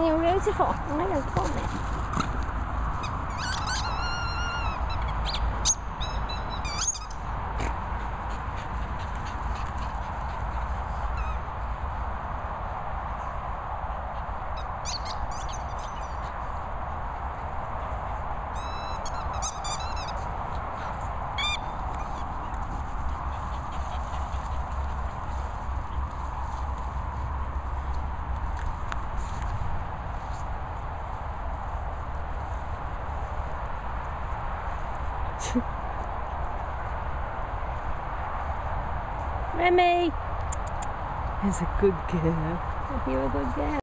being beautiful. Oh my God, love it. Remi is a good girl. You're a good girl.